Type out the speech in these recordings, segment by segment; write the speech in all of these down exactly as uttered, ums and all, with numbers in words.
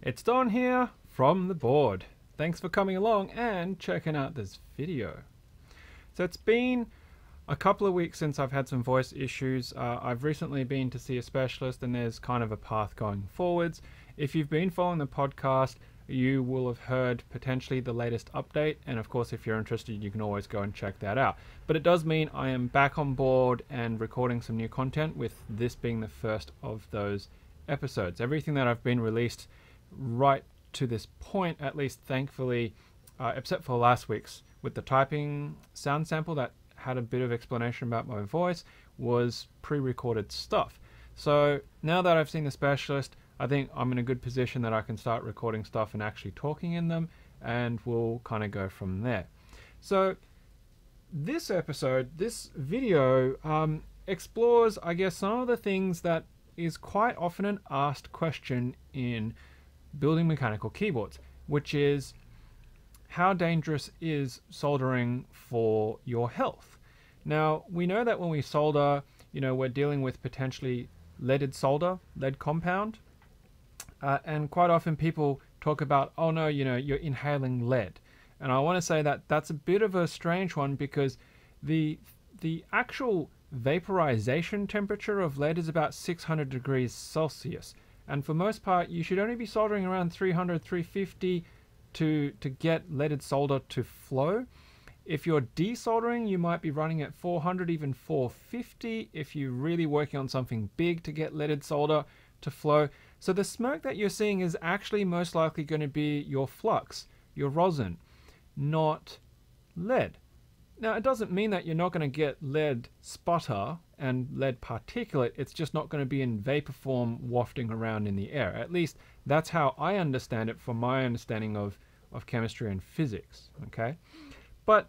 It's Don here from the board. Thanks for coming along and checking out this video. So it's been a couple of weeks since I've had some voice issues. Uh, I've recently been to see a specialist and there's kind of a path going forwards. If you've been following the podcast, you will have heard potentially the latest update. And of course, if you're interested, you can always go and check that out. But it does mean I am back on board and recording some new content, with this being the first of those episodes. Everything that I've been released right to this point, at least thankfully, uh, except for last week's with the typing sound sample that had a bit of explanation about my voice, was pre-recorded stuff. So now that I've seen the specialist, I think I'm in a good position that I can start recording stuff and actually talking in them, and we'll kind of go from there. So this episode, this video um, explores, I guess, some of the things that is quite often an asked question in building mechanical keyboards, which is how dangerous is soldering for your health? Now, we know that when we solder, you know, we're dealing with potentially leaded solder, lead compound. Uh, and quite often people talk about, oh no, you know, you're inhaling lead. And I want to say that that's a bit of a strange one, because the the actual vaporization temperature of lead is about six hundred degrees Celsius. And for most part, you should only be soldering around three hundred, three fifty to, to get leaded solder to flow. If you're desoldering, you might be running at four hundred, even four fifty, if you're really working on something big to get leaded solder to flow. So the smoke that you're seeing is actually most likely going to be your flux, your rosin, not lead. Now, it doesn't mean that you're not going to get lead sputter and lead particulate. It's just not going to be in vapor form wafting around in the air. At least that's how I understand it, from my understanding of, of chemistry and physics. Okay, but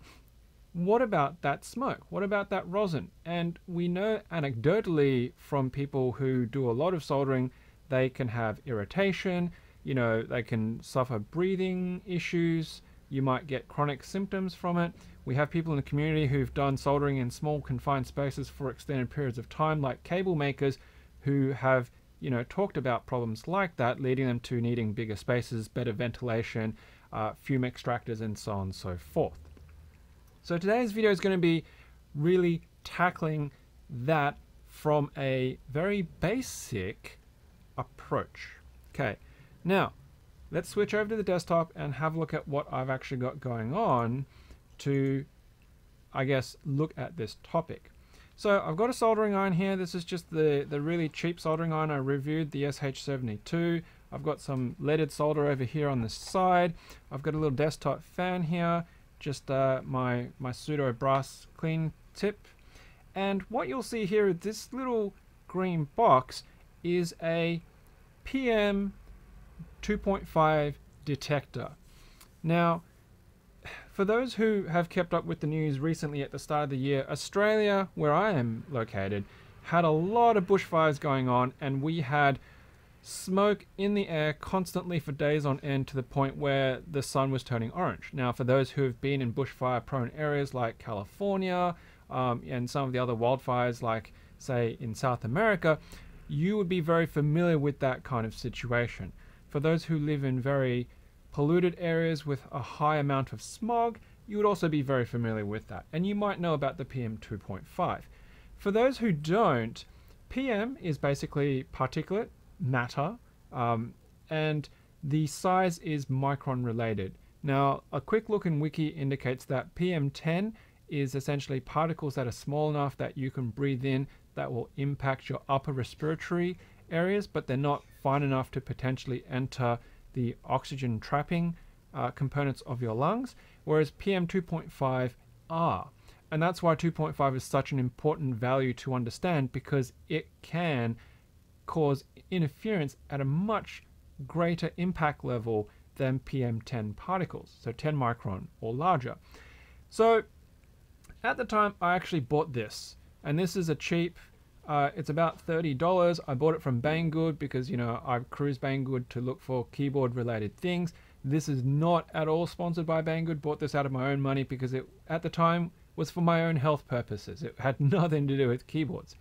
what about that smoke? What about that rosin? And we know anecdotally from people who do a lot of soldering, they can have irritation, you know, they can suffer breathing issues, you might get chronic symptoms from it. We have people in the community who've done soldering in small confined spaces for extended periods of time, like cable makers, who have, you know, talked about problems like that, leading them to needing bigger spaces, better ventilation, uh, fume extractors, and so on and so forth. So today's video is going to be really tackling that from a very basic approach. Okay, now let's switch over to the desktop and have a look at what I've actually got going on to, I guess, look at this topic. So I've got a soldering iron here. This is just the, the really cheap soldering iron I reviewed, the S H seventy-two. I've got some leaded solder over here on the side. I've got a little desktop fan here, just uh, my, my pseudo brass clean tip. And what you'll see here, this little green box is a P M two point five detector. Now, for those who have kept up with the news recently, at the start of the year, Australia, where I am located, had a lot of bushfires going on, and we had smoke in the air constantly for days on end, to the point where the sun was turning orange. Now, for those who have been in bushfire prone areas like California um, and some of the other wildfires, like say in South America, you would be very familiar with that kind of situation. For those who live in very polluted areas with a high amount of smog, you would also be very familiar with that. And you might know about the P M two point five. For those who don't, P M is basically particulate matter, um, and the size is micron related. Now, a quick look in Wiki indicates that P M ten is essentially particles that are small enough that you can breathe in that will impact your upper respiratory areas, but they're not fine enough to potentially enter the oxygen trapping uh, components of your lungs, whereas P M two point five are. And that's why two point five is such an important value to understand, because it can cause interference at a much greater impact level than P M ten particles, so ten micron or larger. So at the time, I actually bought this, and this is a cheap, uh, it's about thirty dollars. I bought it from Banggood because, you know, I've cruised Banggood to look for keyboard related things. This is not at all sponsored by Banggood. Bought this out of my own money because it, at the time, was for my own health purposes. It had nothing to do with keyboards.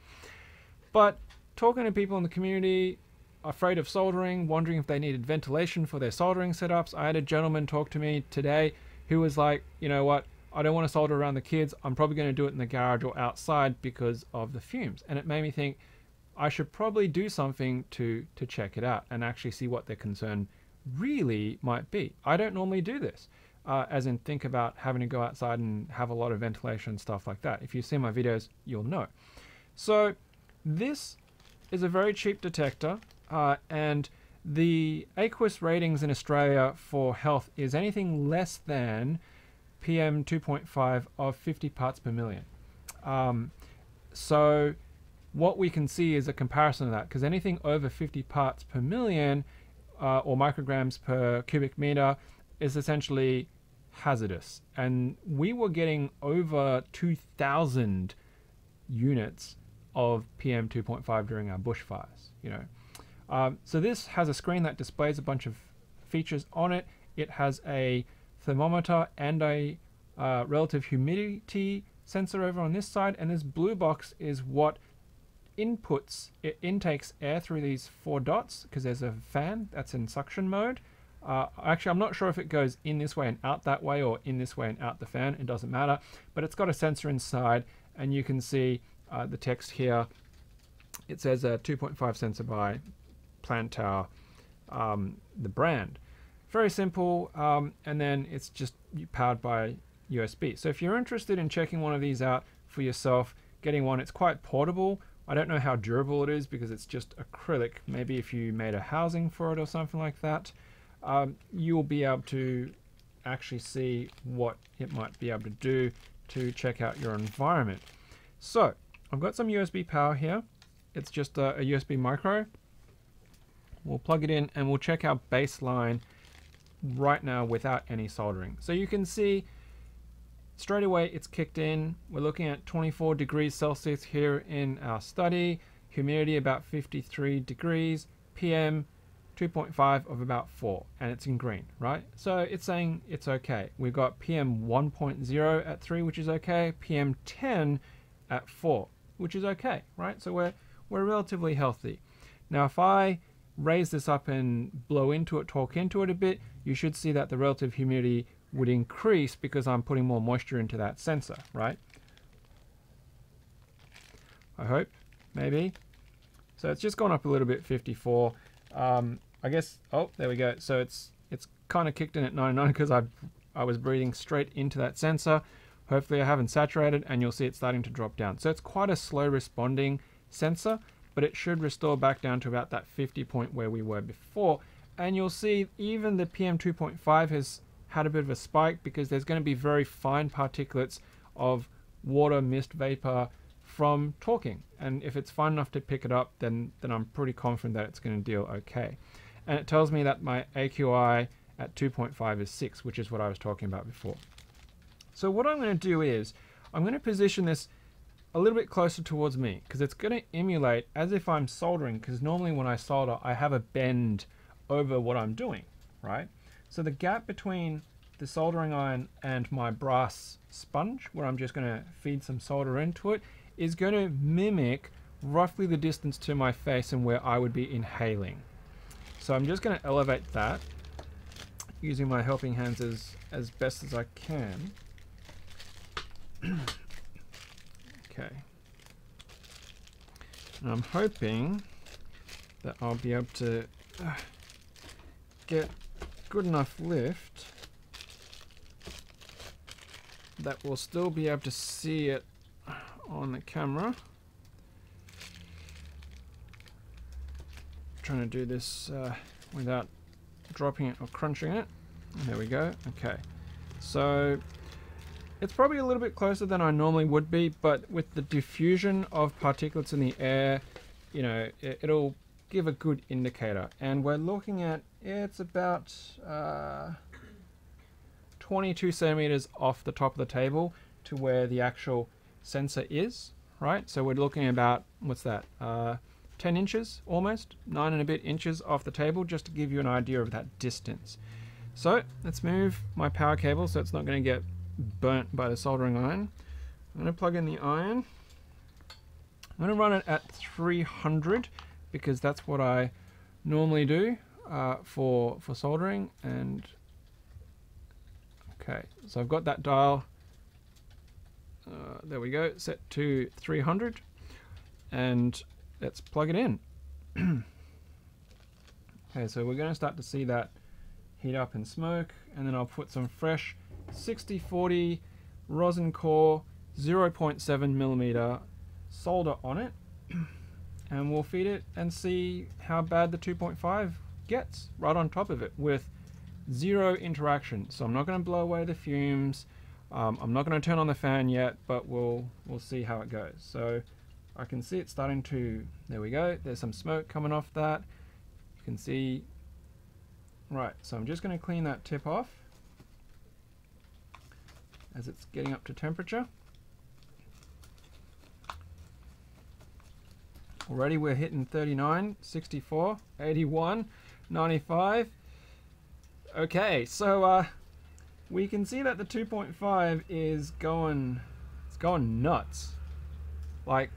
But talking to people in the community, afraid of soldering, wondering if they needed ventilation for their soldering setups. I had a gentleman talk to me today who was like, you know what, I don't want to solder around the kids. I'm probably going to do it in the garage or outside because of the fumes. And it made me think I should probably do something to to check it out and actually see what their concern really might be. I don't normally do this, uh, as in think about having to go outside and have a lot of ventilation and stuff like that. If you see my videos, you'll know. So this is a very cheap detector, uh, and the AQUIS ratings in Australia for health is anything less than P M two point five of fifty parts per million. Um, so what we can see is a comparison of that, because anything over fifty parts per million uh, or micrograms per cubic meter is essentially hazardous. And we were getting over two thousand units of P M two point five during our bushfires, you know. Um, so this has a screen that displays a bunch of features on it. It has a thermometer and a uh, relative humidity sensor over on this side, and this blue box is what inputs, it intakes air through these four dots, because there's a fan that's in suction mode. Uh, actually, I'm not sure if it goes in this way and out that way, or in this way and out the fan, it doesn't matter, but it's got a sensor inside, and you can see Uh, the text here. It says a two point five sensor by Plantower, um, the brand. Very simple, um, and then it's just powered by U S B. So if you're interested in checking one of these out for yourself, getting one, it's quite portable. I don't know how durable it is because it's just acrylic. Maybe if you made a housing for it or something like that, um, you'll be able to actually see what it might be able to do to check out your environment. So I've got some U S B power here. It's just a, a U S B micro. We'll plug it in and we'll check our baseline right now without any soldering. So you can see straight away it's kicked in. We're looking at twenty-four degrees Celsius here in our study. Humidity about fifty-three degrees. P M two point five of about four, and it's in green, right? So it's saying it's okay. We've got P M one point zero at three, which is okay. P M ten at four, which is okay, right? So we're we're relatively healthy. Now if I raise this up and blow into it, talk into it a bit, you should see that the relative humidity would increase because I'm putting more moisture into that sensor, right? I hope, maybe. So it's just gone up a little bit, fifty-four. Um, I guess, oh, there we go. So it's it's kind of kicked in at ninety-nine because I, I was breathing straight into that sensor. Hopefully I haven't saturated, and you'll see it's starting to drop down. So it's quite a slow responding sensor, but it should restore back down to about that fifty point where we were before. And you'll see even the P M two point five has had a bit of a spike because there's going to be very fine particulates of water, mist, vapor from talking. And if it's fine enough to pick it up, then, then I'm pretty confident that it's going to deal okay. And it tells me that my A Q I at two point five is six, which is what I was talking about before. So what I'm going to do is, I'm going to position this a little bit closer towards me, because it's going to emulate as if I'm soldering, because normally when I solder, I have a bend over what I'm doing, right? So the gap between the soldering iron and my brass sponge, where I'm just going to feed some solder into it, is going to mimic roughly the distance to my face and where I would be inhaling. So I'm just going to elevate that, using my helping hands as, as best as I can. Okay, and I'm hoping that I'll be able to uh, get good enough lift that we'll still be able to see it on the camera. I'm trying to do this uh, without dropping it or crunching it. There we go. Okay, so it's probably a little bit closer than I normally would be, but with the diffusion of particulates in the air, you know, it, it'll give a good indicator. And we're looking at, it's about uh, twenty-two centimeters off the top of the table to where the actual sensor is, right? So we're looking at about, what's that? Uh, ten inches almost, nine and a bit inches off the table, just to give you an idea of that distance. So let's move my power cable so it's not going to get burnt by the soldering iron. I'm going to plug in the iron. I'm going to run it at three hundred because that's what I normally do uh, for, for soldering. And okay, so I've got that dial, uh, there we go, set to three hundred, and let's plug it in. Okay, so we're going to start to see that heat up and smoke, and then I'll put some fresh sixty forty rosin core zero point seven millimeter solder on it, and we'll feed it and see how bad the two point five gets right on top of it with zero interaction. So I'm not going to blow away the fumes, um, I'm not going to turn on the fan yet, but we'll we'll see how it goes. So I can see it's starting to, there we go, there's some smoke coming off that, you can see. Right, so I'm just going to clean that tip off as it's getting up to temperature. Already we're hitting thirty-nine, sixty-four, eighty-one, ninety-five. Okay, so uh, we can see that the two point five is going, it's going nuts. Like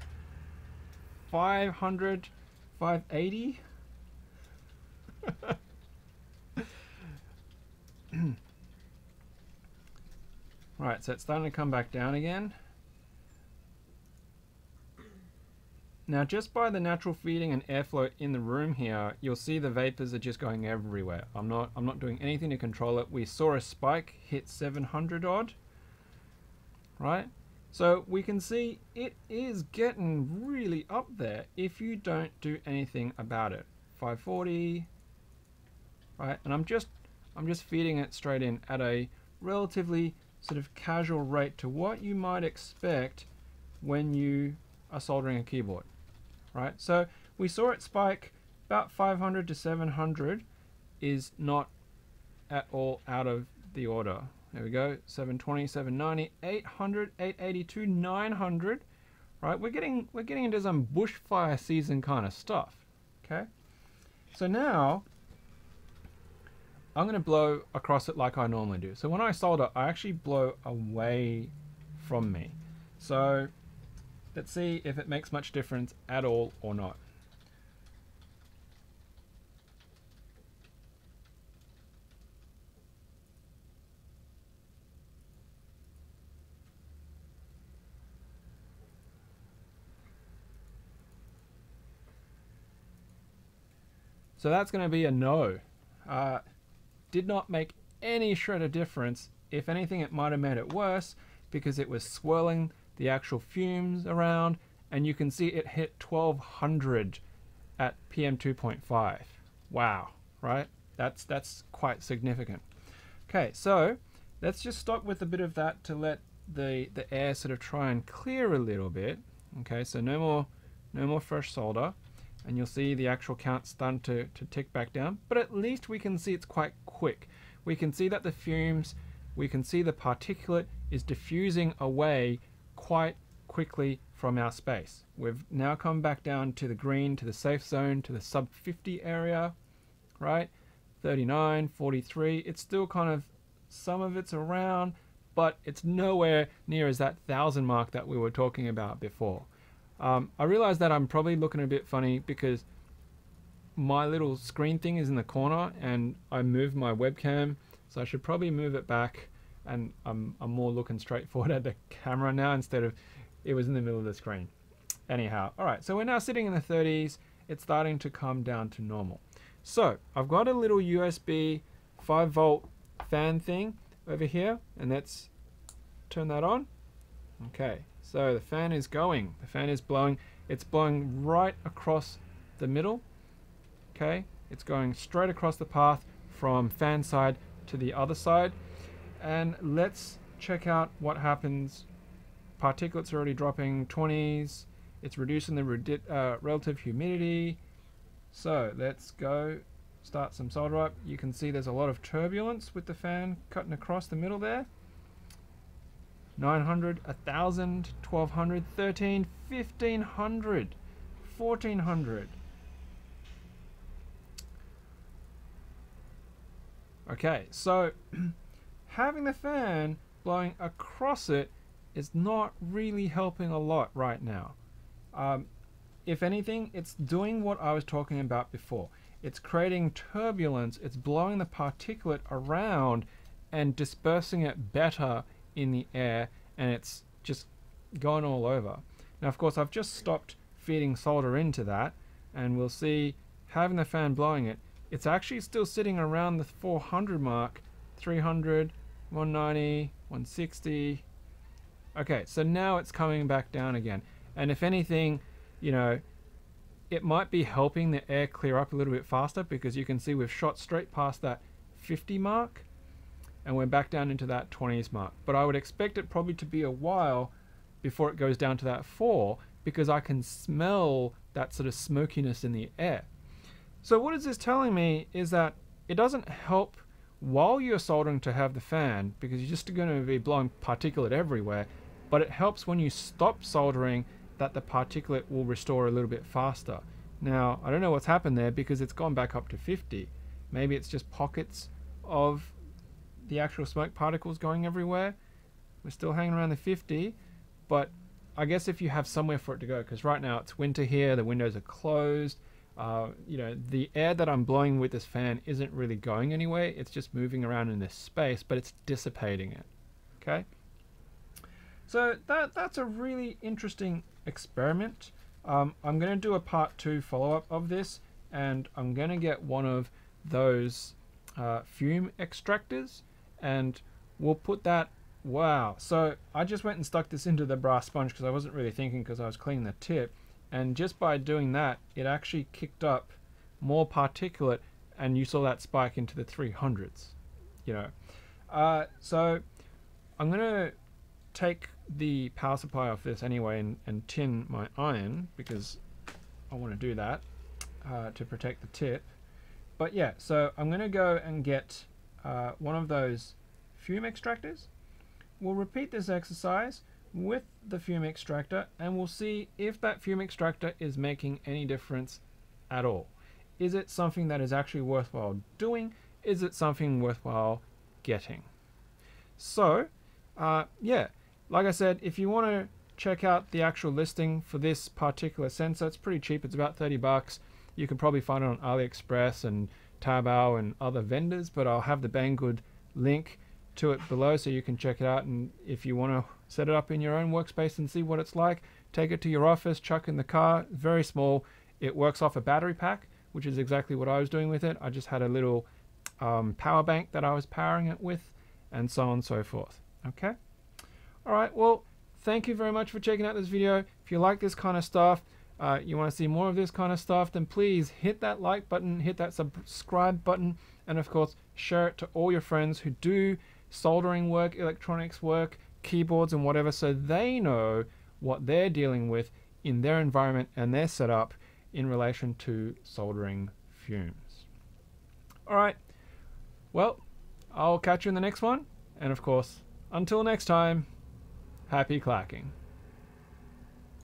five hundred, five eighty. Right, so it's starting to come back down again. Now just by the natural feeding and airflow in the room here, you'll see the vapors are just going everywhere. I'm not I'm not doing anything to control it. We saw a spike hit seven hundred odd, right? So we can see it is getting really up there if you don't do anything about it. five forty, right? And I'm just I'm just feeding it straight in at a relatively sort of casual rate to what you might expect when you are soldering a keyboard, right? So we saw it spike about five hundred to seven hundred is not at all out of the order. There we go, seven twenty, seven ninety, eight hundred, eight eighty-two, nine hundred, right? We're getting, we're getting into some bushfire season kind of stuff, okay? So now, I'm going to blow across it like I normally do. So when I solder, I actually blow away from me. So let's see if it makes much difference at all or not. So that's going to be a no. Uh, Did not make any shred of difference. If anything, it might have made it worse because it was swirling the actual fumes around, and you can see it hit twelve hundred at P M two point five. Wow, right? That's that's quite significant. Okay, so let's just stop with a bit of that to let the the air sort of try and clear a little bit. Okay, so no more no more fresh solder. And you'll see the actual count starting to, to tick back down, but at least we can see it's quite quick. We can see that the fumes, we can see the particulate is diffusing away quite quickly from our space. We've now come back down to the green, to the safe zone, to the sub fifty area, right? thirty-nine, forty-three, it's still kind of, some of it's around, but it's nowhere near as that thousand mark that we were talking about before. Um, I realize that I'm probably looking a bit funny because my little screen thing is in the corner and I moved my webcam, so I should probably move it back, and I'm, I'm more looking straight forward at the camera now instead of it was in the middle of the screen. Anyhow, alright, so we're now sitting in the thirties, it's starting to come down to normal. So I've got a little U S B five volt fan thing over here, and let's turn that on. Okay. So the fan is going, the fan is blowing, it's blowing right across the middle, okay? It's going straight across the path from fan side to the other side. And let's check out what happens. Particulates are already dropping, twenties, it's reducing the uh, relative humidity. So let's go start some solder up. You can see there's a lot of turbulence with the fan cutting across the middle there. nine hundred, one thousand, twelve hundred, thirteen hundred, fifteen hundred, fourteen hundred. Okay, so having the fan blowing across it is not really helping a lot right now. Um, if anything, it's doing what I was talking about before. It's creating turbulence. It's blowing the particulate around and dispersing it better in the air, and it's just gone all over. Now, of course, I've just stopped feeding solder into that, and we'll see, having the fan blowing it, it's actually still sitting around the four hundred mark, three hundred, one ninety, one sixty. Okay, so now it's coming back down again. And if anything, you know, it might be helping the air clear up a little bit faster, because you can see we've shot straight past that fifty mark and we're back down into that twenties mark. But I would expect it probably to be a while before it goes down to that four, because I can smell that sort of smokiness in the air. So what is this telling me is that it doesn't help while you're soldering to have the fan, because you're just going to be blowing particulate everywhere, but it helps when you stop soldering that the particulate will restore a little bit faster. Now, I don't know what's happened there, because it's gone back up to fifty. Maybe it's just pockets of the actual smoke particles going everywhere. We're still hanging around the fifty, but I guess if you have somewhere for it to go, because right now it's winter here, the windows are closed, uh, you know, the air that I'm blowing with this fan isn't really going anywhere, it's just moving around in this space, but it's dissipating it, okay? So that, that's a really interesting experiment. Um, I'm going to do a part two follow-up of this, and I'm going to get one of those uh, fume extractors, and we'll put that. Wow, so I just went and stuck this into the brass sponge because I wasn't really thinking, because I was cleaning the tip, and just by doing that it actually kicked up more particulate, and you saw that spike into the three hundreds, you know. Uh, so I'm going to take the power supply off this anyway and, and tin my iron, because I want to do that uh, to protect the tip. But yeah, so I'm going to go and get uh, one of those fume extractors. We'll repeat this exercise with the fume extractor, and we'll see if that fume extractor is making any difference at all. Is it something that is actually worthwhile doing? Is it something worthwhile getting? So, uh, yeah, like I said, if you want to check out the actual listing for this particular sensor, it's pretty cheap. It's about thirty bucks. You can probably find it on AliExpress and Taobao and other vendors, but I'll have the Banggood link to it below so you can check it out, and if you want to set it up in your own workspace and see what it's like, take it to your office, chuck in the car. Very small. It works off a battery pack, which is exactly what I was doing with it. I just had a little um, power bank that I was powering it with, and so on and so forth. Okay, all right, well, thank you very much for checking out this video. If you like this kind of stuff, uh, you want to see more of this kind of stuff, then please hit that like button, hit that subscribe button, and of course share it to all your friends who do soldering work, electronics work, keyboards and whatever, so they know what they're dealing with in their environment and their setup in relation to soldering fumes. All right, well, I'll catch you in the next one, and of course, until next time, happy clacking.